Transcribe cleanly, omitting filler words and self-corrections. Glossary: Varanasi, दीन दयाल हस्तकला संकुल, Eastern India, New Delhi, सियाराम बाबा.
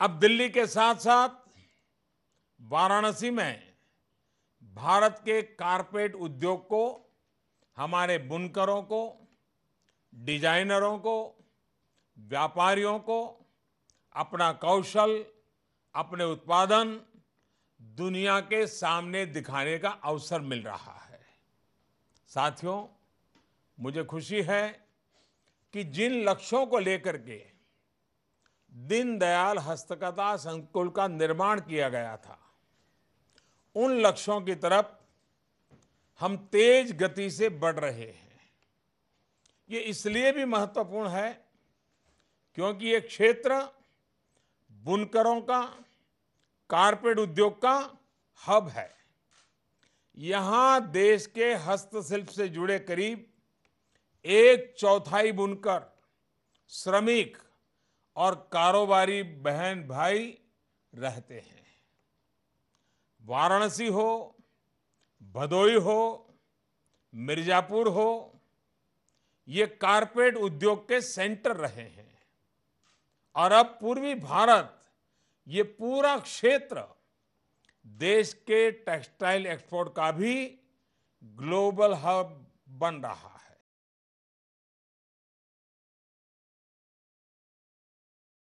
अब दिल्ली के साथ साथ वाराणसी में भारत के कारपेट उद्योग को, हमारे बुनकरों को, डिजाइनरों को, व्यापारियों को अपना कौशल, अपने उत्पादन दुनिया के सामने दिखाने का अवसर मिल रहा है। साथियों, मुझे खुशी है कि जिन लक्ष्यों को लेकर के दीन दयाल हस्तकला संकुल का निर्माण किया गया था, उन लक्ष्यों की तरफ हम तेज गति से बढ़ रहे हैं। ये इसलिए भी महत्वपूर्ण है क्योंकि ये क्षेत्र बुनकरों का, कारपेट उद्योग का हब है। यहाँ देश के हस्तशिल्प से जुड़े करीब 1/4 बुनकर, श्रमिक और कारोबारी बहन भाई रहते हैं। वाराणसी हो, भदोही हो, मिर्जापुर हो, ये कारपेट उद्योग के सेंटर रहे हैं और अब पूर्वी भारत, ये पूरा क्षेत्र देश के टेक्सटाइल एक्सपोर्ट का भी ग्लोबल हब बन रहा है।